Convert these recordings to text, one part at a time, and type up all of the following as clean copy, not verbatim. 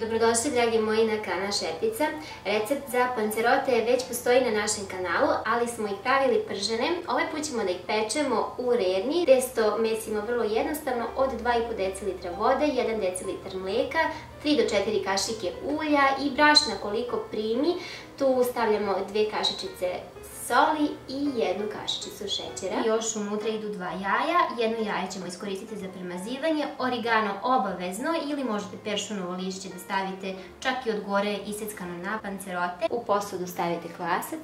Dobrodošli dragi moji na kanal Serpica. Recept za pancerote već postoji na našem kanalu, ali smo ih pravili pržene. Ovaj put ćemo da ih pečemo u redni. Testo mesimo vrlo jednostavno od 2,5 decilitra vode, 1 decilitar mleka, 3 do 4 kašike ulja i brašna koliko primi. Tu stavljamo 2 kašičice soli i 1 kašičicu šećera. Još unutra idu 2 jaja, jedno jaje ćemo iskoristiti za premazivanje, origano obavezno ili možete peršunovo lišće da stavite čak i od gore iseckano na pancerote. U posudu stavite kvasac,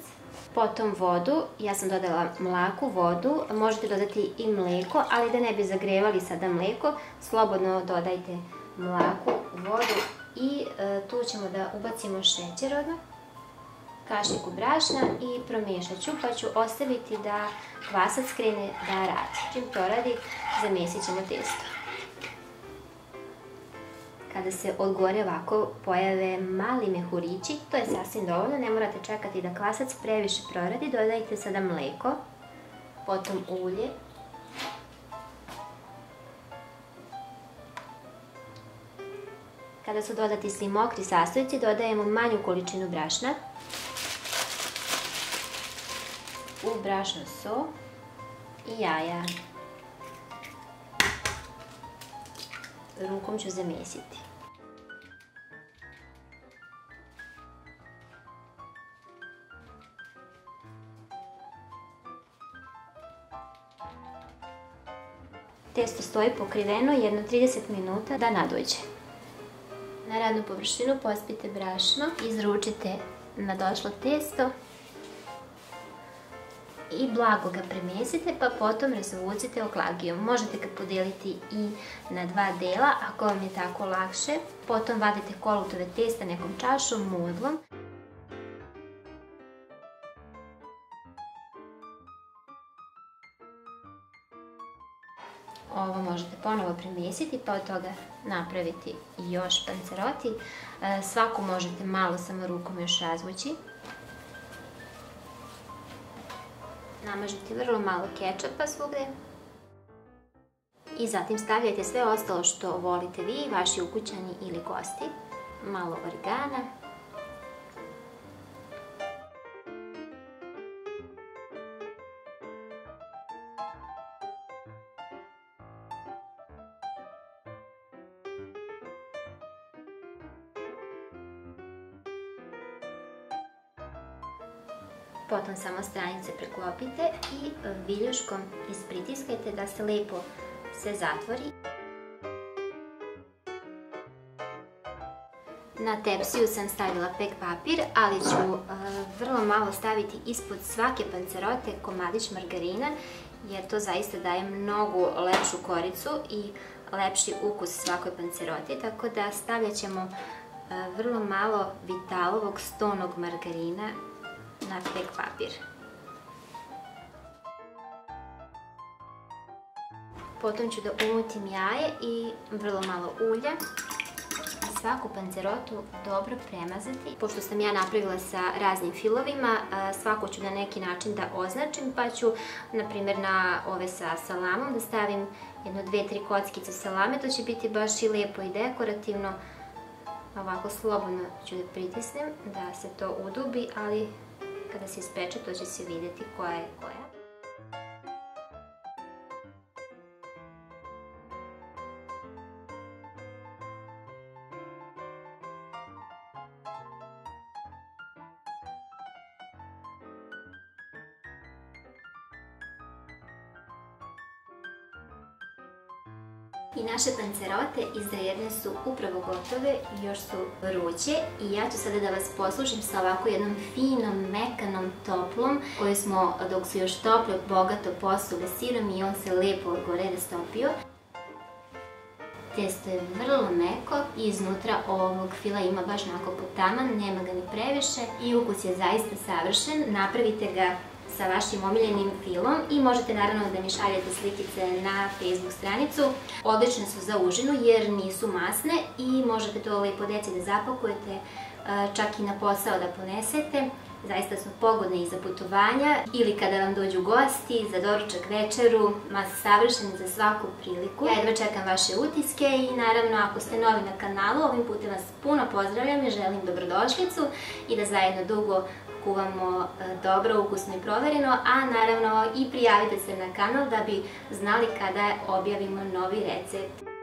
potom vodu, ja sam dodala mlaku vodu, možete dodati i mleko, ali da ne bi zagrevali sada mleko, slobodno dodajte mlaku vodu i tu ćemo da ubacimo šećer odmah. Kašiku brašna i promiješat ću, pa ću ostaviti da kvasac krene da radi. Čim proradi, zamesit ćemo testo. Kada se od gore ovako pojave mali mehurići, to je sasvim dovoljno, ne morate čekati da kvasac previše proradi, dodajte sada mleko, potom ulje, kada su dodati svi mokri sastojci, dodajemo manju količinu brašna, u brašno so i jaja. Rukom ću zamesiti. Testo stoji pokriveno jedno 30 minuta da nadođe. Na ravnu površinu pospite brašno, izručite nadošlo testo i blago ga premesite, pa potom razvucite oklagijom. Možete ga podeliti i na 2 dela, ako vam je tako lakše. Potom vadite kolutove testa nekom čašom, modlom. Ovo možete ponovo premesiti, pa od toga napraviti još panceroti. Svaku možete malo samo rukom još razvući. Namažite vrlo malo kečapa svugde. I zatim stavljajte sve ostalo što volite vi, vaši ukućani ili gosti. Malo organa. Potom samo stranice preklopite i viljuškom ispritiskajte da se lepo sve zatvori. Na tepsiju sam stavila pek papir, ali ću vrlo malo staviti ispod svake pancerote komadić margarina, jer to zaista daje mnogo lepšu koricu i lepši ukus svakoj panceroti, tako da stavljat ćemo vrlo malo vitalovog stonog margarina na pek papir. Potom ću da umutim jaje i vrlo malo ulja. Svaku pancerotu dobro premazati. Pošto sam ja napravila sa raznim filovima, svaku ću na neki način da označim, pa ću na primjer na ove sa salamom da stavim jedno 2-3 kockice salame, to će biti baš i lijepo i dekorativno. Ovako slobodno ću da pritisnem da se to udubi, ali kada se ispeče to će se vidjeti koja je koja. I naše pancerote iz redne su upravo gotove, još su vruće i ja ću sada da vas poslužim sa ovako jednom finom, mekanom, toplom koju smo, dok su još tople, bogato posule sirom i on se lepo od gore rastopio. Testo je vrlo meko i iznutra ovog fila ima baš onako potaman, nema ga ni previše i ukus je zaista savršen. Napravite ga sa vašim omiljenim filom i možete naravno da mi šaljete slikice na Facebook stranicu. Odlične su za užinu jer nisu masne i možete to lepo deci da zapakujete, čak i na posao da ponesete. zaista su pogodne i za putovanja ili kada vam dođu gosti, za doručak, večeru, ma savršeni za svaku priliku. Ja jedva čekam vaše utiske i naravno ako ste novi na kanalu, ovim putem vas puno pozdravljam i želim dobrodošlicu i da zajedno dugo kuvamo dobro, ukusno i provereno, a naravno i prijavite se na kanal da bi znali kada objavimo novi recept.